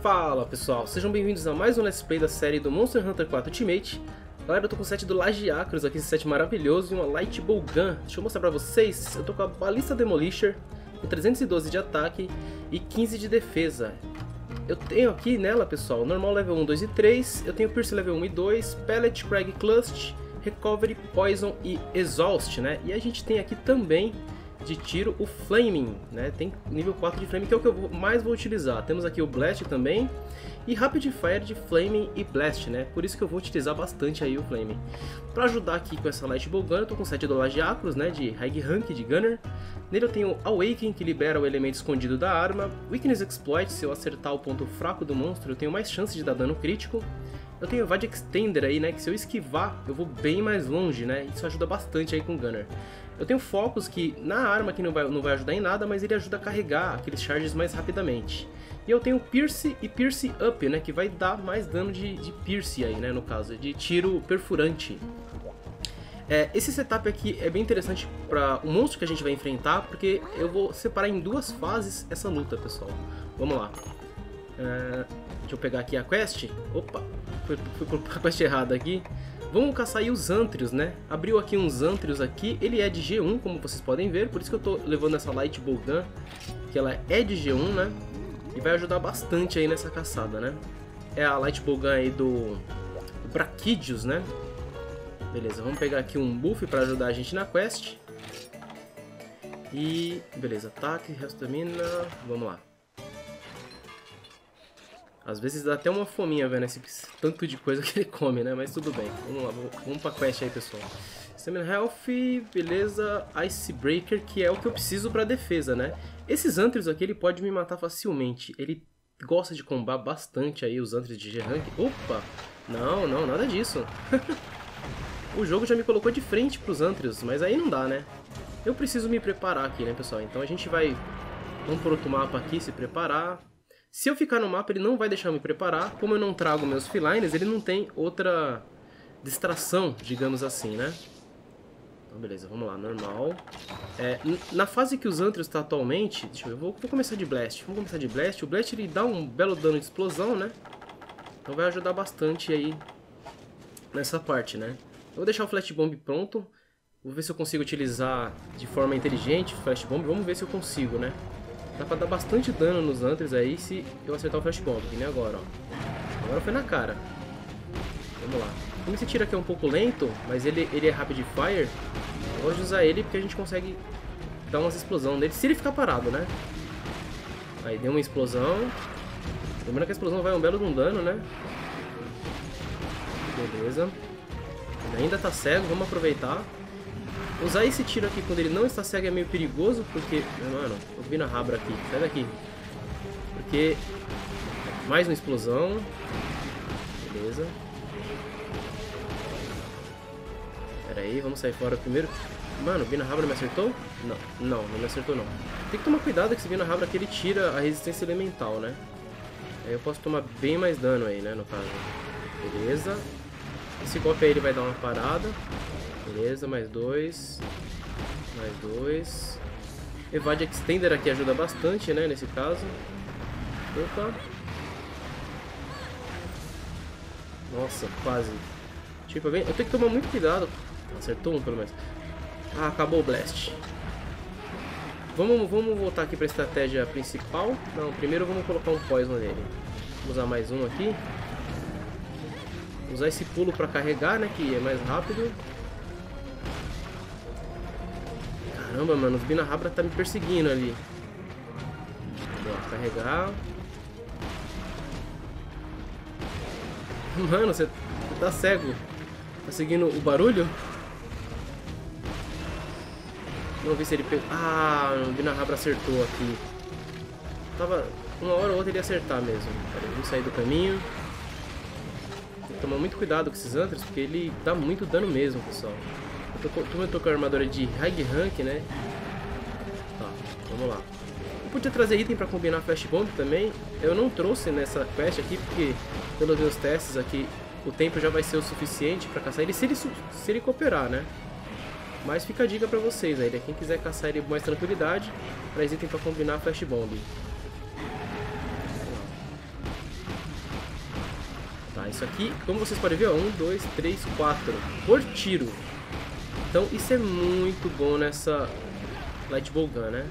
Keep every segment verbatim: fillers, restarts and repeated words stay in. Fala pessoal, sejam bem-vindos a mais um Let's Play da série do Monster Hunter quatro Ultimate. Galera, eu tô com o set do Lagiacrus aqui, esse set maravilhoso, e uma Light Bowgun. Deixa eu mostrar pra vocês, eu tô com a Ballista Demolisher, com trezentos e doze de ataque e quinze de defesa. Eu tenho aqui nela, pessoal, normal level um, dois e três, eu tenho Pierce level um e dois, Pellet, Crag, Clutch, Recovery, Poison e Exhaust, né? E a gente tem aqui também de tiro o Flaming, né? Tem nível quatro de Flaming, que é o que eu vou, mais vou utilizar. Temos aqui o Blast também e Rapid Fire de Flaming e Blast, né? Por isso que eu vou utilizar bastante aí o Flaming. Para ajudar aqui com essa Light Bowgun, eu tô com sete do Lagiacrus, né, de High Rank de Gunner. Nele eu tenho Awaken, que libera o elemento escondido da arma, Weakness Exploit, se eu acertar o ponto fraco do monstro, eu tenho mais chance de dar dano crítico. Eu tenho Evade Extender aí, né, que se eu esquivar, eu vou bem mais longe, né? Isso ajuda bastante aí com o Gunner. Eu tenho Focus, que na arma que não vai, não vai ajudar em nada, mas ele ajuda a carregar aqueles charges mais rapidamente. E eu tenho Pierce e Pierce Up, né, que vai dar mais dano de, de Pierce aí, né, no caso, de tiro perfurante. É, esse setup aqui é bem interessante para o monstro que a gente vai enfrentar, porque eu vou separar em duas fases essa luta, pessoal. Vamos lá. É, deixa eu pegar aqui a Quest. Opa, fui, fui colocar a Quest errada aqui. Vamos caçar aí os Zamtrios, né? Abriu aqui uns Zamtrios aqui, ele é de G um, como vocês podem ver, por isso que eu tô levando essa Light Bowgun, que ela é de G um, né? E vai ajudar bastante aí nessa caçada, né? É a Light Bowgun aí do Brachydios, né? Beleza, vamos pegar aqui um buff pra ajudar a gente na quest. E... beleza, ataque, restamina, vamos lá. Às vezes dá até uma fominha, velho, esse tanto de coisa que ele come, né? Mas tudo bem. Vamos lá, vamos pra quest aí, pessoal. Stamina Health, beleza. Icebreaker, que é o que eu preciso pra defesa, né? Esses Zamtrios aqui, ele pode me matar facilmente. Ele gosta de combar bastante aí os Zamtrios de G-Rank. Opa! Não, não, nada disso. O jogo já me colocou de frente pros Zamtrios, mas aí não dá, né? Eu preciso me preparar aqui, né, pessoal? Então a gente vai... vamos pro outro mapa aqui, se preparar... Se eu ficar no mapa, ele não vai deixar eu me preparar. Como eu não trago meus felines, ele não tem outra distração, digamos assim, né? Então, beleza, vamos lá, normal. É, na fase que os Zamtrios está atualmente... deixa eu ver, eu vou, vou começar de Blast. Vamos começar de Blast. O Blast, ele dá um belo dano de explosão, né? Então vai ajudar bastante aí nessa parte, né? Eu vou deixar o Flash Bomb pronto. Vou ver se eu consigo utilizar de forma inteligente o Flash Bomb. Vamos ver se eu consigo, né? Dá pra dar bastante dano nos Zamtrios aí se eu acertar o Flash Bomb, que nem agora, ó. Agora foi na cara. Vamos lá. Como esse tiro aqui é um pouco lento, mas ele, ele é Rapid Fire, eu gosto de usar ele porque a gente consegue dar umas explosões nele, se ele ficar parado, né? Aí deu uma explosão. Lembrando que a explosão vai um belo de um dano, né? Beleza. Ele ainda tá cego, vamos aproveitar. Usar esse tiro aqui quando ele não está cego é meio perigoso, porque... mano, o Vina Habra aqui, sai daqui. Porque... mais uma explosão. Beleza. Pera aí, vamos sair fora primeiro. Mano, o Binahabra me acertou? Não, não, não me acertou não. Tem que tomar cuidado que esse Binahabra aqui, ele tira a resistência elemental, né? Aí eu posso tomar bem mais dano aí, né, no caso. Beleza. Esse golpe aí ele vai dar uma parada. Beleza, mais dois. Mais dois. Evade Extender aqui ajuda bastante, né, nesse caso. Opa. Nossa, quase. Tipo, eu tenho que tomar muito cuidado. Acertou um, pelo menos. Ah, acabou o Blast. Vamos, vamos voltar aqui pra estratégia principal. Não, primeiro vamos colocar um Poison nele. Vamos usar mais um aqui. Usar esse pulo pra carregar, né, que é mais rápido. Caramba, mano, os Binahabra tá me perseguindo ali. Vou carregar. Mano, você tá cego. Tá seguindo o barulho? Não vi se ele pegou. Ah, o Binahabra acertou aqui. Tava. Uma hora ou outra ele ia acertar mesmo. Peraí, vamos sair do caminho. Tem que tomar muito cuidado com esses Zamtrios, porque ele dá muito dano mesmo, pessoal. Eu tô, eu tô com a armadura de High Rank, né? Tá, vamos lá. Eu podia trazer item pra combinar Flash Bomb também. Eu não trouxe nessa quest aqui, porque pelos meus testes aqui, o tempo já vai ser o suficiente pra caçar ele, se ele, se ele cooperar, né? Mas fica a dica pra vocês aí, né? Quem quiser caçar ele com mais tranquilidade, traz item pra combinar Flash Bomb. isso aqui, como vocês podem ver, ó, um, dois, três, quatro, por tiro. Então isso é muito bom nessa Light Bowgun, né?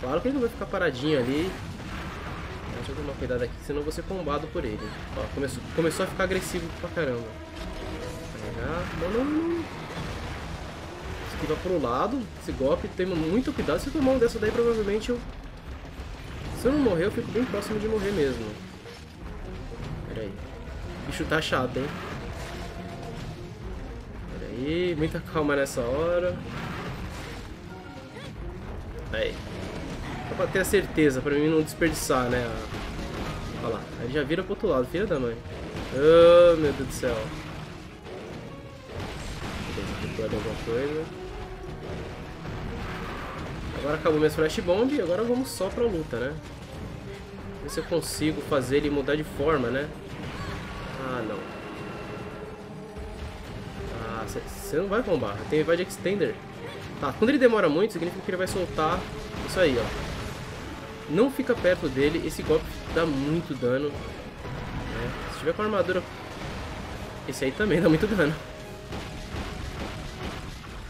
Claro que ele não vai ficar paradinho ali. Deixa eu tomar cuidado aqui, senão eu vou ser combado por ele. Ó, começou, começou a ficar agressivo pra caramba. Carregar, não, não, não. Esquiva pro lado, esse golpe, tem muito cuidado. Se eu tomar um dessa daí, provavelmente eu... Se eu não morrer, eu fico bem próximo de morrer mesmo. Pera aí. O bicho tá chato, hein? Pera aí, muita calma nessa hora. Aí. Só pra ter a certeza, pra mim não desperdiçar, né? Olha lá, aí já vira pro outro lado, filha da mãe. Oh, meu Deus do céu. Beleza, alguma coisa. Agora acabou minha Flash Bomb e agora vamos só pra luta, né? Ver se eu consigo fazer ele mudar de forma, né? Ah, não. Ah, você não vai bombar. Tem Evade Extender. Tá, quando ele demora muito, significa que ele vai soltar isso aí, ó. Não fica perto dele, esse golpe dá muito dano, né? Se tiver com armadura, esse aí também dá muito dano.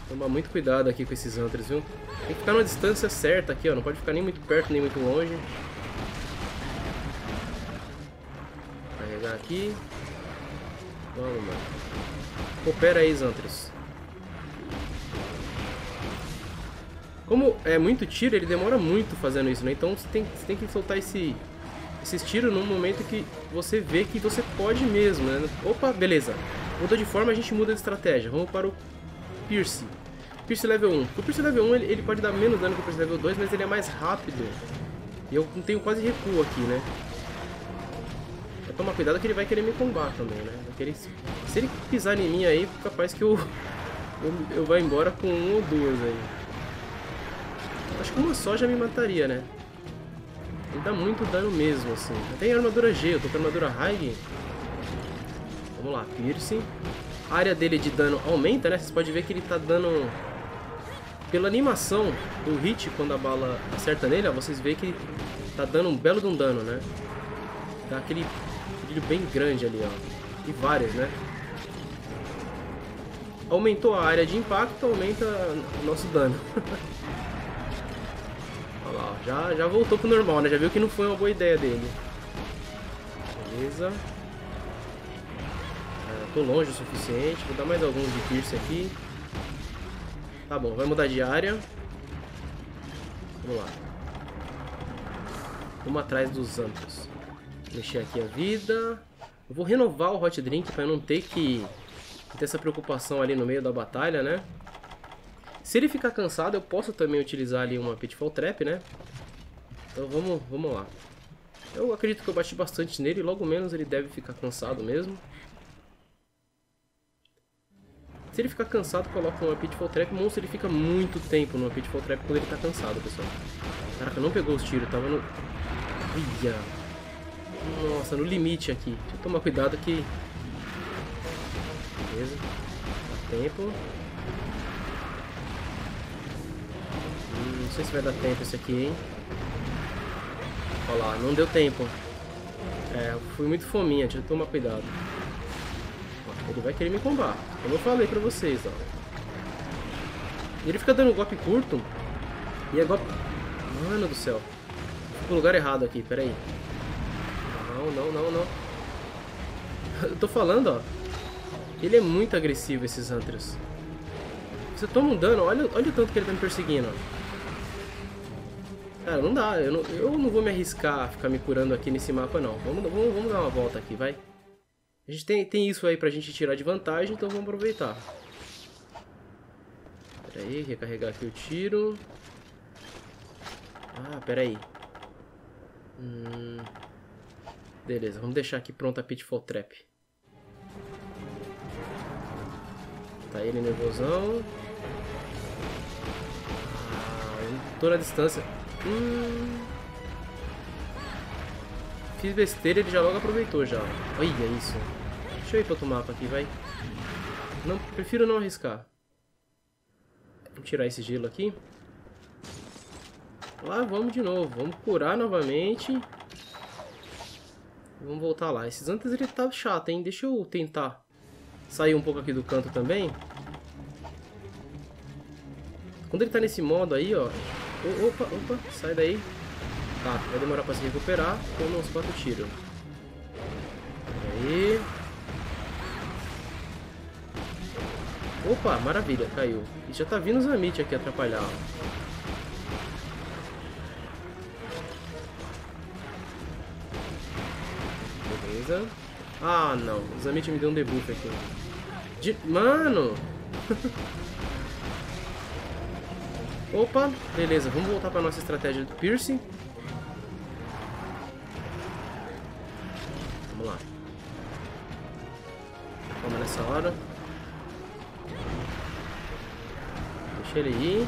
Tomar muito cuidado aqui com esses Zamtrios, viu? Tem que ficar numa distância certa aqui, ó. Não pode ficar nem muito perto, nem muito longe. Carregar aqui. Vamos, mano. Coopera aí, Zamtrios. Como é muito tiro, ele demora muito fazendo isso, né? Então você tem, você tem que soltar esse, esses tiros num momento que você vê que você pode mesmo, né? Opa, beleza. Mudou de forma, a gente muda de estratégia. Vamos para o Pierce. Pierce level um. O Pierce level um, ele, ele pode dar menos dano que o Pierce level dois, mas ele é mais rápido. E eu não tenho quase recuo aqui, né? Vai tomar cuidado que ele vai querer me combater também, né? Vai querer, se ele pisar em mim aí, capaz que eu, eu, eu vá embora com um ou duas aí. Acho que uma só já me mataria, né? Ele dá muito dano mesmo, assim. Eu tenho armadura G, eu tô com armadura High. Vamos lá, Pierce. A área dele de dano aumenta, né? Vocês podem ver que ele tá dando... Pela animação do hit, quando a bala acerta nele, ó, vocês veem que tá dando um belo de um dano, né? Dá aquele brilho bem grande ali, ó. E várias, né? Aumentou a área de impacto, aumenta o nosso dano. Olha lá, ó. Já, já voltou pro normal, né? Já viu que não foi uma boa ideia dele. Beleza. Tô longe o suficiente, vou dar mais alguns de Pierce aqui. Tá bom, vai mudar de área. Vamos lá. Vamos atrás dos Zamtrios. Mexer aqui a vida. Eu vou renovar o Hot Drink pra eu não ter que ter essa preocupação ali no meio da batalha, né? Se ele ficar cansado, eu posso também utilizar ali uma Pitfall Trap, né? Então vamos, vamos lá. Eu acredito que eu bati bastante nele, logo menos ele deve ficar cansado mesmo. Se ele ficar cansado, coloca uma Pitfall Trap. Monstro, ele fica muito tempo numa Pitfall Trap quando ele tá cansado, pessoal. Caraca, não pegou os tiros, tava no... Ia. Nossa, no limite aqui. Deixa eu tomar cuidado aqui. Beleza. Dá tempo. Hum, não sei se vai dar tempo esse aqui, hein. Olha lá, não deu tempo. É, eu fui muito fominha, deixa eu tomar cuidado. Ele vai querer me combar, como eu falei pra vocês, ó. Ele fica dando um golpe curto. E é golpe... Mano do céu. Fico no lugar errado aqui, peraí. Não, não, não, não. Eu tô falando, ó. Ele é muito agressivo, esses Zamtrios. Você toma um dano, olha, olha o tanto que ele tá me perseguindo, ó. Cara, não dá, eu não, eu não vou me arriscar a ficar me curando aqui nesse mapa, não. Vamos, vamos, vamos dar uma volta aqui, vai. A gente tem, tem isso aí pra gente tirar de vantagem, então vamos aproveitar. Pera aí, recarregar aqui o tiro. Ah, pera aí. Hum... Beleza, vamos deixar aqui pronta a Pitfall Trap. Tá ele nervosão. Ah, tô na distância. Hum... Fiz besteira, ele já logo aproveitou já. Olha isso. Deixa eu ir para outro mapa aqui, vai. Não, prefiro não arriscar. Vou tirar esse gelo aqui. Lá vamos de novo. Vamos curar novamente. Vamos voltar lá. Esse Zantas ele tá chato, hein? Deixa eu tentar sair um pouco aqui do canto também. Quando ele tá nesse modo aí, ó... Opa, opa, sai daí. Tá, vai demorar pra se recuperar. Toma uns quatro tiros. Aí. Opa, maravilha, caiu. E já tá vindo os Zamit aqui atrapalhar, ó. Ah, não. O Zamit me deu um debuff aqui. De... Mano! Opa, beleza. Vamos voltar para nossa estratégia do piercing. Vamos lá. Calma nessa hora. Deixa ele ir.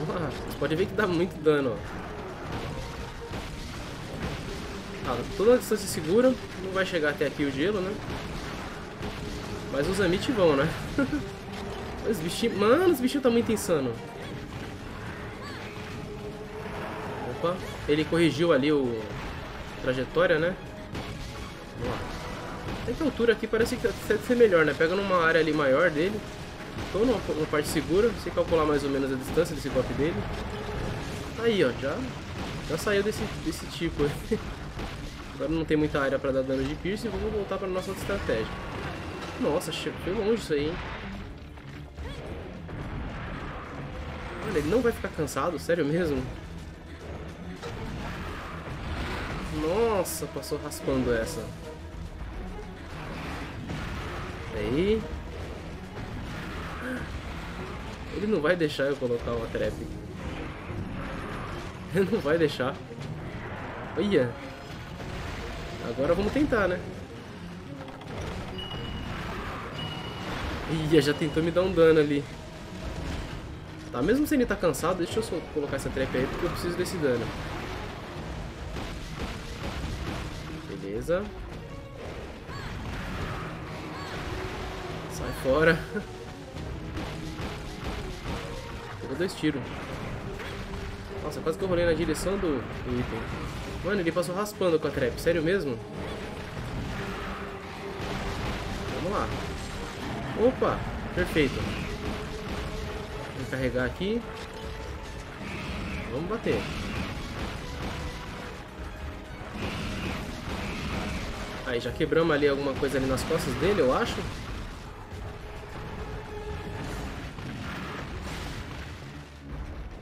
Vamos lá. Você pode ver que dá muito dano, ó. Ah, toda a distância segura, não vai chegar até aqui o gelo, né? Mas os Zamit vão, né? Os bichinhos... Mano, os bichinhos tá muito insano. Opa, ele corrigiu ali o... a trajetória, né? Vamos lá. Até que a altura aqui parece que deve ser melhor, né? Pega numa área ali maior dele. Tô numa, numa parte segura, você calcular mais ou menos a distância desse golpe dele. Aí, ó, já, já saiu desse, desse tipo aí. Agora não tem muita área para dar dano de piercing, vamos voltar para nossa estratégia. Nossa, foi longe isso aí, hein? Olha, ele não vai ficar cansado, sério mesmo? Nossa, passou raspando essa. Aí. Ele não vai deixar eu colocar uma trap. Ele não vai deixar. Olha. Agora vamos tentar, né? Ih, já tentou me dar um dano ali. Tá, mesmo se ele tá cansado, deixa eu só colocar essa trap aí, porque eu preciso desse dano. Beleza. Sai fora. Pegou dois tiros. Nossa, quase que eu rolei na direção do item. Mano, ele passou raspando com a trap, sério mesmo? Vamos lá. Opa, perfeito. Vou carregar aqui. Vamos bater. Aí, já quebramos ali alguma coisa ali nas costas dele, eu acho.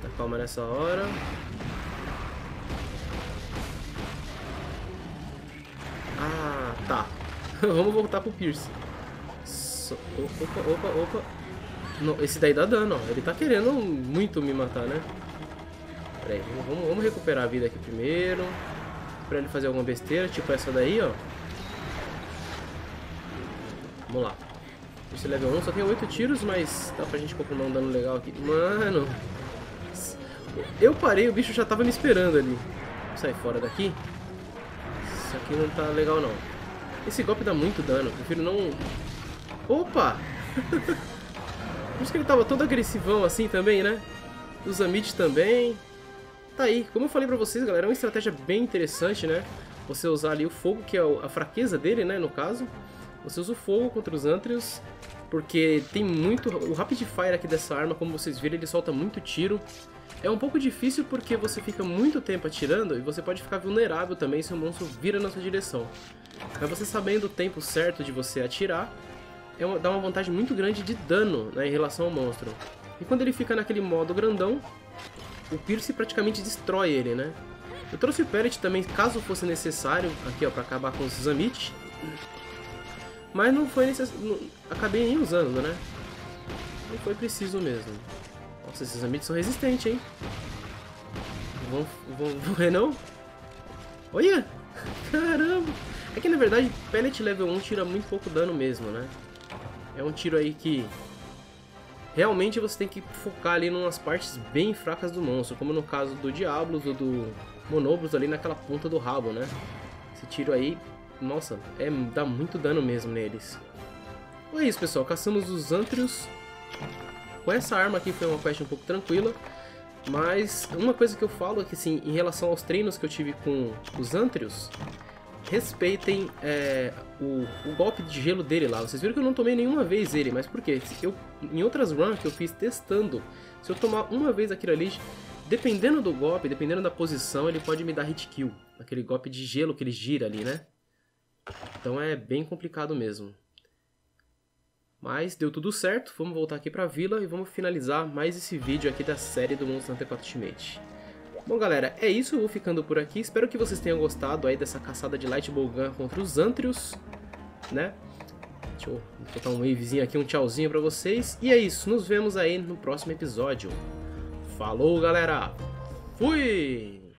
Tá, calma nessa hora. Ah, tá. Vamos voltar pro Pierce. So... Opa, opa, opa. Não, esse daí dá dano, ó. Ele tá querendo muito me matar, né? Pera aí, vamos, vamos recuperar a vida aqui primeiro. Pra ele fazer alguma besteira, tipo essa daí, ó. Vamos lá. Pierce level um, só tem oito tiros, mas dá pra gente confirmar um dano legal aqui. Mano! Eu parei, o bicho já tava me esperando ali. Vou sair fora daqui. Aqui não tá legal não. Esse golpe dá muito dano, prefiro não... Opa! Por isso que ele tava todo agressivão assim também, né? Os Zamit também. Tá aí, como eu falei pra vocês, galera, é uma estratégia bem interessante, né? Você usar ali o fogo, que é a fraqueza dele, né, no caso. Você usa o fogo contra os Zamtrios, porque tem muito... O Rapid Fire aqui dessa arma, como vocês viram, ele solta muito tiro. É um pouco difícil porque você fica muito tempo atirando e você pode ficar vulnerável também se o monstro vira na sua direção. Mas você sabendo o tempo certo de você atirar, é uma, dá uma vantagem muito grande de dano, né, em relação ao monstro. E quando ele fica naquele modo grandão, o Pierce praticamente destrói ele, né? Eu trouxe o Pellet também, caso fosse necessário, aqui ó, pra acabar com os Zamit. Mas não foi necessário, acabei nem usando, né? Não foi preciso mesmo. Nossa, esses Zamit são resistentes, hein? Vão, vão, vão é não? Olha! Caramba! É que na verdade, Pellet level um tira muito pouco dano mesmo, né? É um tiro aí que... Realmente você tem que focar ali em umas partes bem fracas do monstro, como no caso do Diablos ou do Monoblos ali naquela ponta do rabo, né? Esse tiro aí, nossa, é, dá muito dano mesmo neles. Então é isso, pessoal. Caçamos os Zamtrios. Com essa arma aqui foi uma quest um pouco tranquila. Mas uma coisa que eu falo é que, assim, em relação aos treinos que eu tive com os Zamtrios, respeitem é, o, o golpe de gelo dele lá. Vocês viram que eu não tomei nenhuma vez ele, mas por quê? Eu, em outras runs que eu fiz testando, se eu tomar uma vez aquilo ali, dependendo do golpe, dependendo da posição, ele pode me dar hit kill. Aquele golpe de gelo que ele gira ali, né? Então é bem complicado mesmo. Mas deu tudo certo, vamos voltar aqui pra vila e vamos finalizar mais esse vídeo aqui da série do Monster Hunter quatro Ultimate. Bom galera, é isso, eu vou ficando por aqui, espero que vocês tenham gostado aí dessa caçada de Light Bowgun contra os Zamtrios, né? Deixa eu botar um wavezinho aqui, um tchauzinho pra vocês, e é isso, nos vemos aí no próximo episódio. Falou galera, fui!